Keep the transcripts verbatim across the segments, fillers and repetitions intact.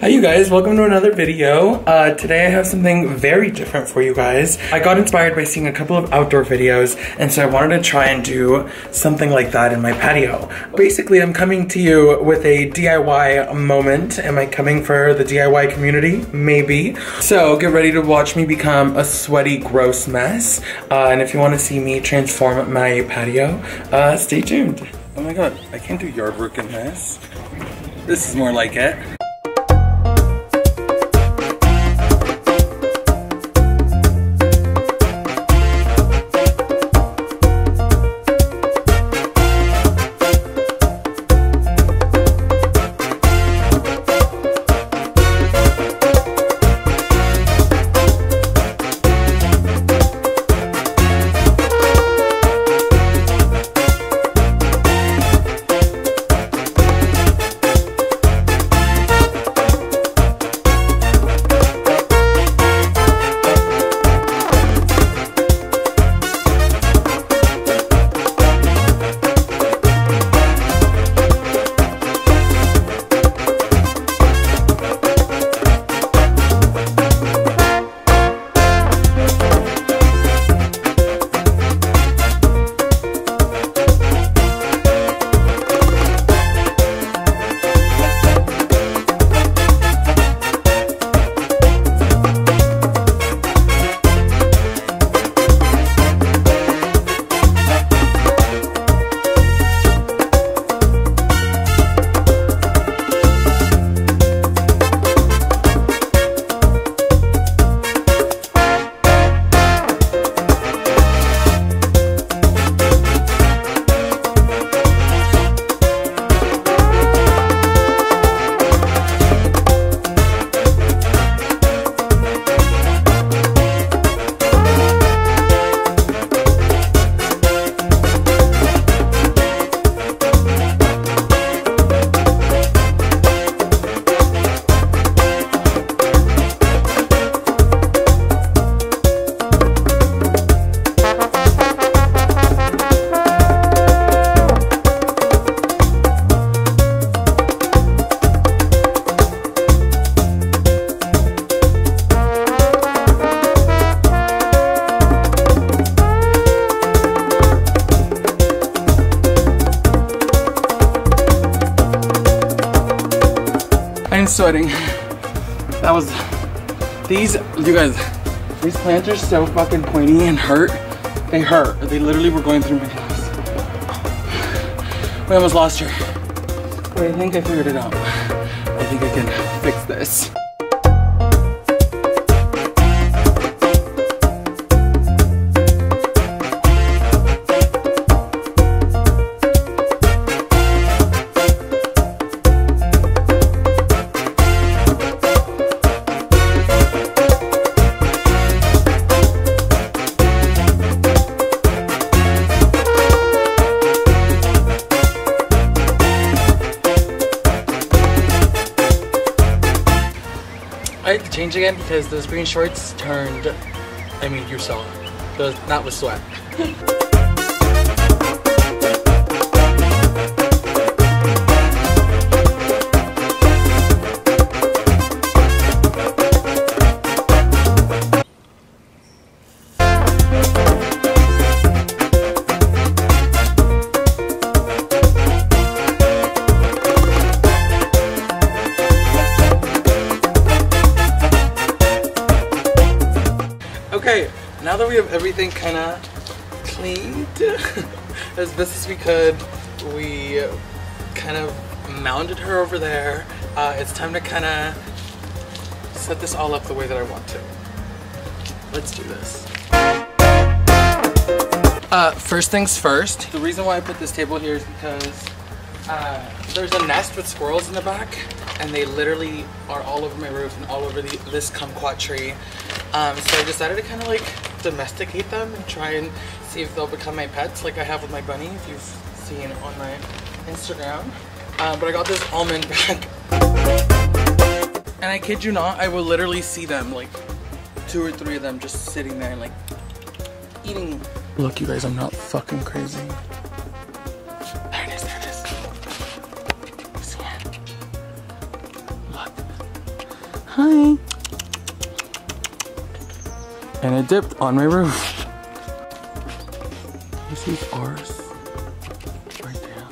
Hi you guys, welcome to another video. Uh, today I have something very different for you guys. I got inspired by seeing a couple of outdoor videos, and so I wanted to try and do something like that in my patio. Basically, I'm coming to you with a D I Y moment. Am I coming for the D I Y community? Maybe. So get ready to watch me become a sweaty, gross mess. Uh, and if you want to see me transform my patio, uh, stay tuned. Oh my god, I can't do yard work in this. This is more like it. Sweating. That was, these, you guys, these plants are so fucking pointy and hurt. They hurt. They literally were going through my nose. We almost lost her. But I think I figured it out. I think I can fix this. I had to change again because those green shorts turned, I mean, you saw, those, not with sweat. Okay, now that we have everything kind of cleaned as best as we could, we kind of mounded her over there. Uh, it's time to kind of set this all up the way that I want to. Let's do this. Uh, first things first, the reason why I put this table here is because uh, there's a nest with squirrels in the back, and they literally are all over my roof and all over the, this kumquat tree. Um, so I decided to kind of like domesticate them and try and see if they'll become my pets, like I have with my bunny, if you've seen on my Instagram. Uh, but I got this almond back. And I kid you not, I will literally see them, like two or three of them just sitting there and like eating. Look you guys, I'm not fucking crazy. There it is, there it is. See it? Look, hi. And it dipped on my roof. This is ours. Right there.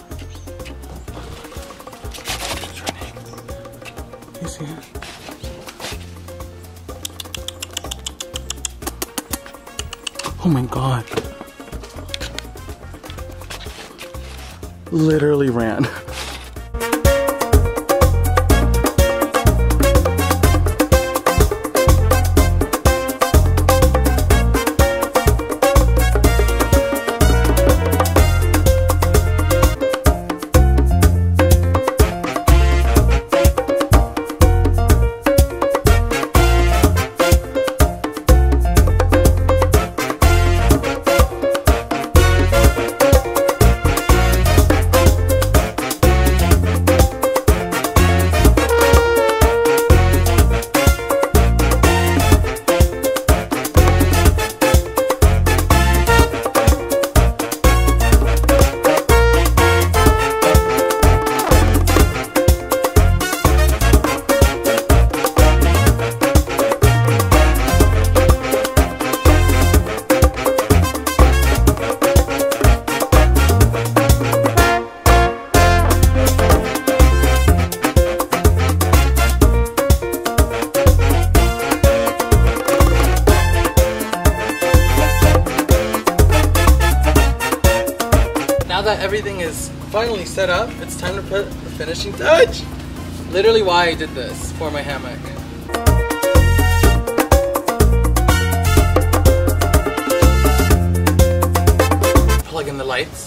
It's running. Do you see it? Oh my god. Literally ran. Now that everything is finally set up, it's time to put the finishing touch. Literally why I did this for my hammock. Plug in the lights.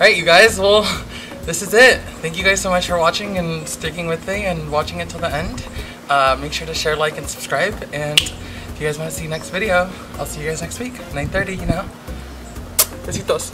Alright you guys, well, this is it. Thank you guys so much for watching and sticking with me and watching it till the end. Uh, make sure to share, like, and subscribe, and if you guys want to see next video, I'll see you guys next week, nine thirty, you know. Besitos.